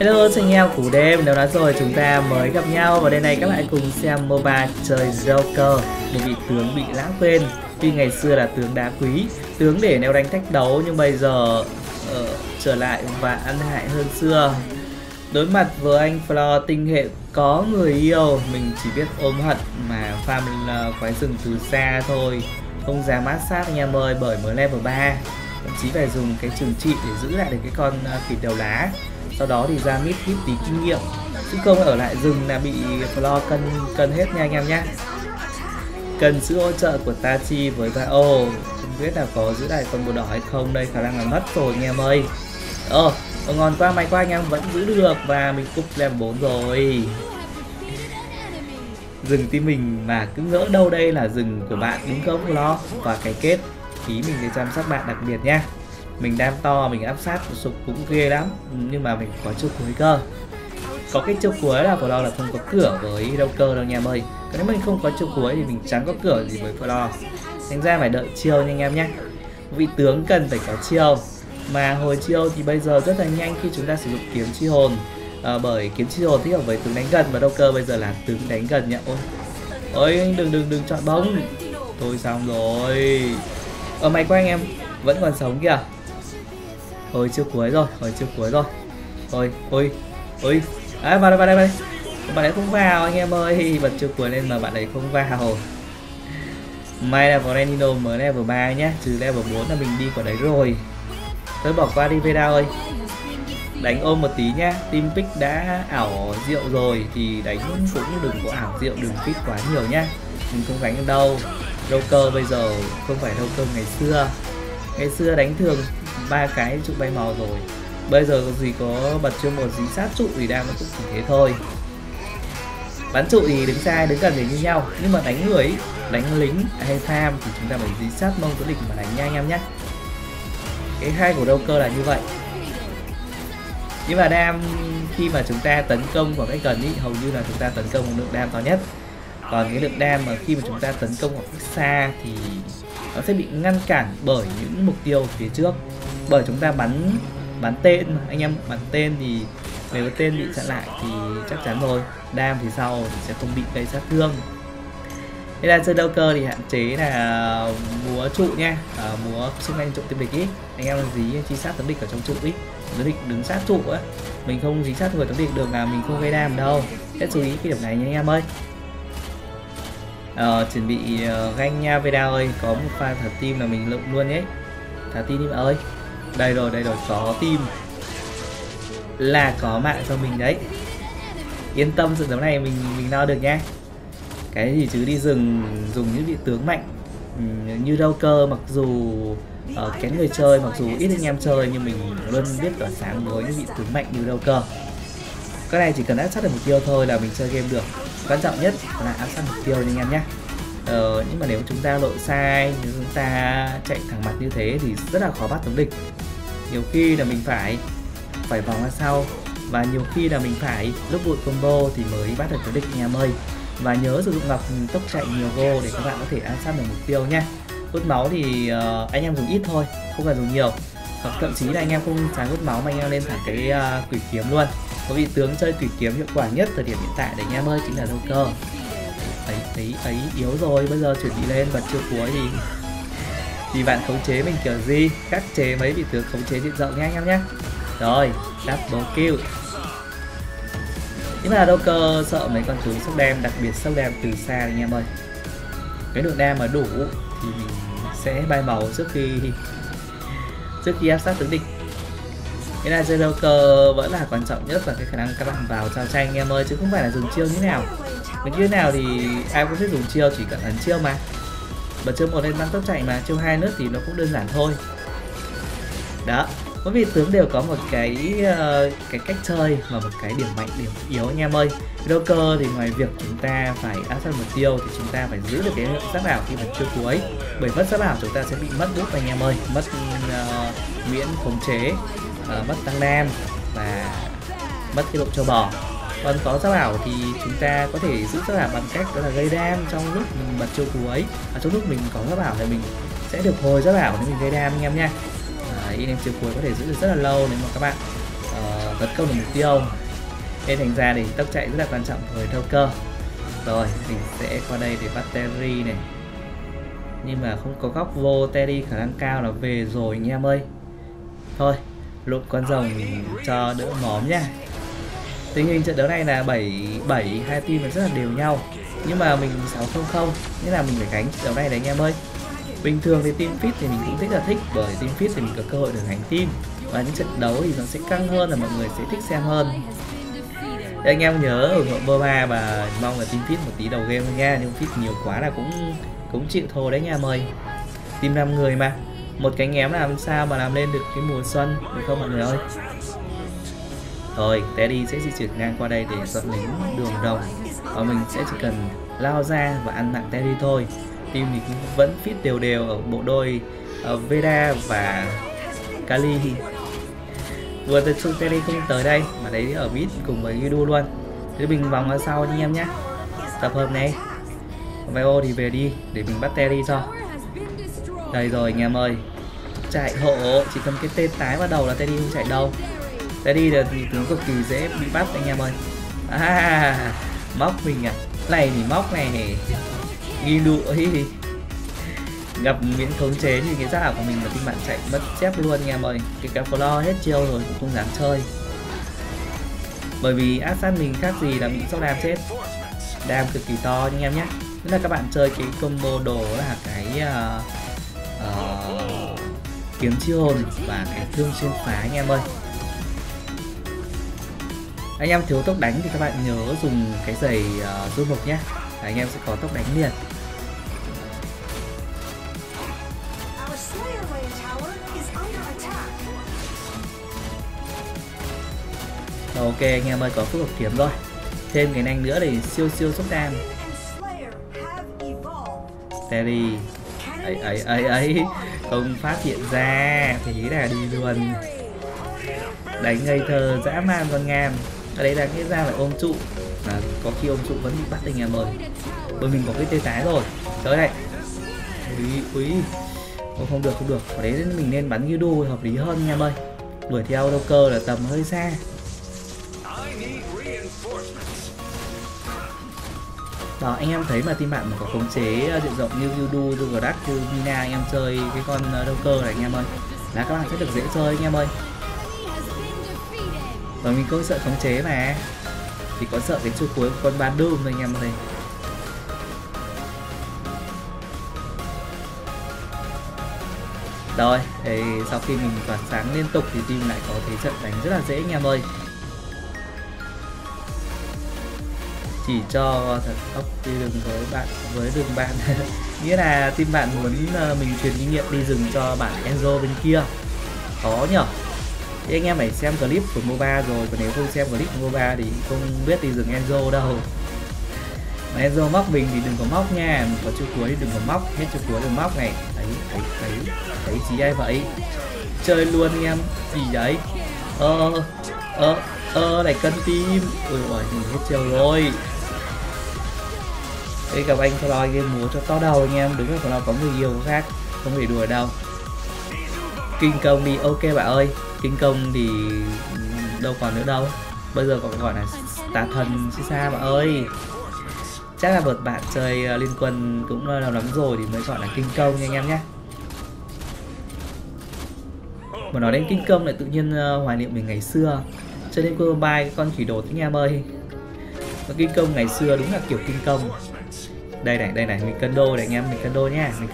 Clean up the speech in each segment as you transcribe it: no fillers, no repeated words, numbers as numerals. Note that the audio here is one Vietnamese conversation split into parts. Hello anh em của đêm, nếu nói rồi chúng ta mới gặp nhau và đây này các bạn cùng xem MOBA chơi Joker, một vị tướng bị lãng quên. Tuy ngày xưa là tướng đá quý, tướng để neo đánh thách đấu nhưng bây giờ trở lại và ăn hại hơn xưa. Đối mặt với anh Flo tinh hệ có người yêu, mình chỉ biết ôm hận mà farm quái rừng từ xa thôi. Không dám mát sát anh em ơi, bởi mới level 3, thậm chí phải dùng cái trừng trị để giữ lại được cái con khỉ đầu lá. Sau đó thì ra mít hít tí kinh nghiệm, chứ không ở lại rừng là bị Flo cân hết nha anh em nhé. Cần sự hỗ trợ của Tachi với Vao, không biết là có giữ lại con bồ đỏ hay không đây, khả năng là mất rồi anh em ơi. Ngon quá, may quá anh em vẫn giữ được và mình cúp level 4 rồi. Rừng tí mình mà cứ ngỡ đâu đây là rừng của bạn đúng không Flo? Và cái kết ý mình sẽ chăm sóc bạn đặc biệt nha. Mình đam to, mình áp sát sụp cũng ghê lắm, nhưng mà mình có chiêu cuối cơ. Có cái chiêu cuối là Flo là không có cửa với Joker đâu nha em ơi. Nếu mình không có chiêu cuối thì mình chẳng có cửa gì với Flo, thành ra phải đợi chiêu nha anh em nhé. Vị tướng cần phải có chiêu, mà hồi chiêu thì bây giờ rất là nhanh khi chúng ta sử dụng kiếm chi hồn, bởi kiếm chi hồn thích hợp với tướng đánh gần và Joker bây giờ là tướng đánh gần nha. Ôi đừng chọn bóng, tôi xong rồi. May quá anh em vẫn còn sống kìa. Hồi chiêu cuối rồi. Ôi. À, vào đây. Bạn ấy không vào anh em ơi, bật chiêu cuối lên mà bạn ấy không vào. May là Valentino mới level 3 nhá, trừ level 4 là mình đi vào đấy rồi. Thôi bỏ qua đi Veda ơi. Đánh ôm một tí nhá, team pick đã ảo rượu rồi thì đánh cũng đừng có ảo rượu, đừng pick quá nhiều nhá. Mình không đánh đâu. Joker bây giờ không phải Joker ngày xưa. Ngày xưa đánh thường 3 cái trụ bay màu rồi. Bây giờ có gì có bật chiêu một gì sát trụ thì đang nó cũng chỉ thế thôi. Bắn trụ thì đứng xa đứng gần để như nhau, nhưng mà đánh người, đánh lính hay farm thì chúng ta phải dí sát mông của địch mà đánh nha anh em nhé. Cái hay của Joker là như vậy. Nhưng mà đam khi mà chúng ta tấn công khoảng cách gần ý, hầu như là chúng ta tấn công một lượng đam to nhất. Còn cái lượng đam mà khi mà chúng ta tấn công khoảng cách xa thì nó sẽ bị ngăn cản bởi những mục tiêu phía trước, bởi chúng ta bắn tên anh em, bắn tên thì nếu tên bị chặn lại thì chắc chắn rồi, đam thì sau thì sẽ không bị gây sát thương. Thế là chơi Joker thì hạn chế là múa trụ nha, múa xung quanh trụ tiêm địch ý, anh em dí chi sát tấm địch ở trong trụ ý, tấm địch đứng sát trụ á, mình không dí sát người tấm địch được là mình không gây đam đâu, hết chú ý cái điểm này nha anh em ơi. Chuẩn bị ganh nha Veda ơi, có một pha thả tim là mình lượm luôn ấy, thả tim đi mà ơi, đây rồi có tim là có mạng cho mình đấy, yên tâm sự giống này mình lo được nha. Cái gì chứ đi rừng dùng những vị tướng mạnh như Joker, mặc dù kén người chơi, mặc dù ít anh em chơi nhưng mình luôn biết tỏa sáng với những vị tướng mạnh như Joker. Cái này chỉ cần áp sát được mục tiêu thôi là mình chơi game được, quan trọng nhất là áp sát mục tiêu anh em nhé. Nhưng mà nếu chúng ta lội sai, nếu chúng ta chạy thẳng mặt như thế thì rất là khó bắt tấm địch, nhiều khi là mình phải vòng ra sau và nhiều khi là mình phải lúc bụi combo thì mới bắt được tấm địch nhà mơi. Và nhớ sử dụng ngọc tốc chạy nhiều vô để các bạn có thể áp sát được mục tiêu nhé. Hút máu thì anh em dùng ít thôi, không cần dùng nhiều, hoặc thậm chí là anh em không sáng hút máu mà anh em lên thẳng cái quỷ kiếm luôn. Có vị tướng chơi quỷ kiếm hiệu quả nhất thời điểm hiện tại để anh em ơi chính là Joker. Ấy yếu rồi, bây giờ chuẩn bị lên bật chiêu cuối thì bạn khống chế mình kiểu gì, khắc chế mấy vị tướng khống chế diện rộng nhé anh em nhé. Rồi, double kill. Nhưng mà Joker sợ mấy con tướng sốc đam, đặc biệt sốc đam từ xa anh em ơi. Cái lượng đam mà đủ thì mình sẽ bay màu trước khi áp sát tướng địch. Thế là chơi Joker vẫn là quan trọng nhất là cái khả năng các bạn vào trao tranh anh em ơi, chứ không phải là dùng chiêu như nào. Mình như thế nào thì ai cũng biết dùng chiêu, chỉ cần ấn chiêu mà. Bật chiêu 1 lên bắn tốc chạy mà, chiêu 2 nữa thì nó cũng đơn giản thôi. Đó, mỗi vị tướng đều có một cái cách chơi và một cái điểm mạnh, điểm yếu anh em ơi. Joker thì ngoài việc chúng ta phải áp sát mục tiêu thì chúng ta phải giữ được cái lượng sát bảo khi bật chiêu cuối. Bởi mất sát bảo chúng ta sẽ bị mất búp anh em ơi, mất miễn khống chế, mất tăng nam và mất cái độ cho bò. Còn có sát bảo thì chúng ta có thể giữ sát bảo bằng cách đó là gây đam trong lúc mình bật chiêu cuối. Trong lúc mình có sát bảo thì mình sẽ được hồi sát bảo để mình gây đam anh em nha. Nên chiêu cuối có thể giữ được rất là lâu nếu mà các bạn tấn công được mục tiêu. Thế thành ra thì tốc chạy rất là quan trọng với thâu cơ. Rồi mình sẽ qua đây để bắt Terry này, nhưng mà không có góc vô. Terry khả năng cao là về rồi anh em ơi. Thôi lụm con rồng cho đỡ móm nha. Tình hình trận đấu này là 7-7, hai team vẫn rất là đều nhau, nhưng mà mình 6-0-0 nên là mình phải gánh trận đấu này đấy anh em ơi. Bình thường thì team fit thì mình cũng rất là thích, bởi team fit thì mình có cơ hội được gánh team, và những trận đấu thì nó sẽ căng hơn, là mọi người sẽ thích xem hơn. Để anh em nhớ ủng hộ MOBA và mong là team fit một tí đầu game nha, nhưng fit nhiều quá là cũng chịu thua đấy anh em ơi. Team 5 người mà một cánh ém làm sao mà làm lên được cái mùa xuân được không mọi người ơi. Rồi Teddy sẽ di chuyển ngang qua đây để dọn lính đường đồng, và mình sẽ chỉ cần lao ra và ăn nặng Teddy thôi. Team thì cũng vẫn fit đều đều ở bộ đôi Veda và Kali. Vừa từ chung Teddy không tới đây mà đấy ở mid cùng với Yudu luôn. Thế mình vòng ra sau anh em nhé. Tập hợp này Veo thì về đi để mình bắt Teddy cho. Đây rồi anh em ơi, chạy hộ chỉ cần cái tên tái vào đầu là Teddy không chạy đâu. Teddy là thì tướng cực kỳ dễ bị bắt anh em ơi. À, móc mình à, này thì móc này ghi đụ hi, gặp miễn khống chế như cái giác ảo của mình mà team bạn chạy mất chép luôn anh em ơi. Cái cá lo hết chiêu rồi cũng không dám chơi, bởi vì áp sát mình khác gì là bị sốc đam chết, đam cực kỳ to anh em nhé. Nên là các bạn chơi cái combo đồ là cái kiếm chi hồn và cái thương xuyên phá anh em ơi. Anh em thiếu tốc đánh thì các bạn nhớ dùng cái giày du mục nhé, anh em sẽ có tốc đánh liền. Ok anh em ơi, có phức hợp kiếm rồi, thêm cái nhanh nữa để siêu sốc đam. Terry ấy không phát hiện ra thì là đi luôn, đánh ngây thơ dã man con ngam. Ở đây đang nghĩ ra phải ôm trụ, mà có khi ôm trụ vẫn bị bắt anh em ơi, bởi mình có cái tê tái rồi. Tới đây úi, không được, ở đấy mình nên bắn Yudu hợp lý hơn anh em ơi. Đuổi theo đâu cơ là tầm hơi xa. Đó, anh em thấy mà team bạn mà có khống chế diện rộng như Yudu, Dugrax, Mina, anh em chơi cái con đâu cơ này anh em ơi là các bạn sẽ được dễ chơi anh em ơi. Và mình có sợ khống chế mà, thì có sợ cái chuôi cuối của con Ban Doom thôi anh em ơi. Rồi, thì sau khi mình toàn sáng liên tục thì team lại có thế trận đánh rất là dễ anh em ơi. Chỉ cho thật tốc đi rừng với đường bạn nghĩa là team bạn muốn mình truyền kinh nghiệm đi rừng cho bạn Enzo bên kia khó nhở. Thế anh em phải xem clip của MOBA rồi, còn nếu không xem clip của MOBA thì không biết đi rừng Enzo đâu. Mà Enzo móc mình thì đừng có móc nha, mình có chiêu cuối thì đừng có móc, hết chiêu cuối đừng móc này. Đấy chỉ ai vậy, chơi luôn anh em gì đấy. Này cân tim, ôi mình hết chiều rồi. Đây gặp anh Floyd game múa cho to đầu anh em, đứng là Floyd có người yêu khác, không thể đùa đâu. Kinh công đi, ok bạn ơi, kinh công thì đâu còn nữa đâu, bây giờ còn gọi là tà thần chứ sao bạn ơi. Chắc là một bạn chơi liên quân cũng lâu lắm rồi thì mới gọi là kinh công nha anh em nhé. Mà nói đến kinh công lại tự nhiên hoài niệm mình ngày xưa chơi Liên Quân Mobile, cái con khỉ đột anh em ơi. Và kinh công ngày xưa đúng là kiểu kinh công. Đây này, mình cân đôi này anh em, mình cân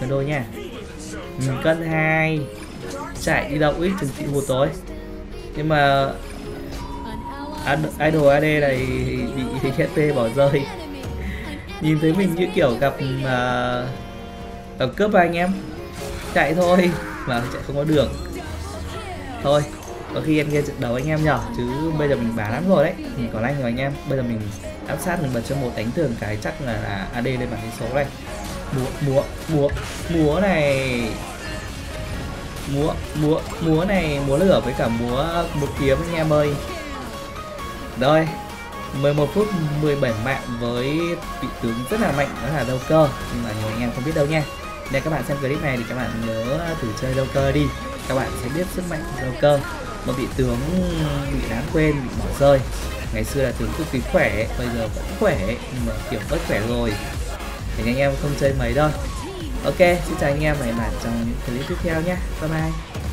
đôi nha. Mình cân 2. Chạy đi đâu ít chừng chị hụt tối. Nhưng mà Idol AD này bị HP bỏ rơi. Nhìn thấy mình như kiểu gặp cướp anh em. Chạy thôi mà chạy không có đường. Thôi có khi em nghe trận đấu anh em nhở, chứ bây giờ mình bá lắm rồi đấy, mình có lanh rồi anh em. Bây giờ mình áp sát, mình bật cho một đánh tường cái chắc là AD lên bảng số này. Múa này, múa này, múa lửa với cả múa kiếm anh em ơi. Rồi 11 phút 17 mạng với vị tướng rất là mạnh đó là Đâu Cơ, nhưng mà nhiều anh em không biết đâu nha. Nên các bạn xem clip này thì các bạn nhớ thử chơi Đâu Cơ đi, các bạn sẽ biết sức mạnh của Đâu Cơ. mà bị tướng bị lãng quên, bị bỏ rơi. Ngày xưa là tướng cực kỳ khỏe, bây giờ vẫn khỏe nhưng mà kiểu bất khỏe rồi thì anh em không chơi mấy đâu. Ok, xin chào anh em và hẹn gặp lại trong những clip tiếp theo nhé. Bye bye.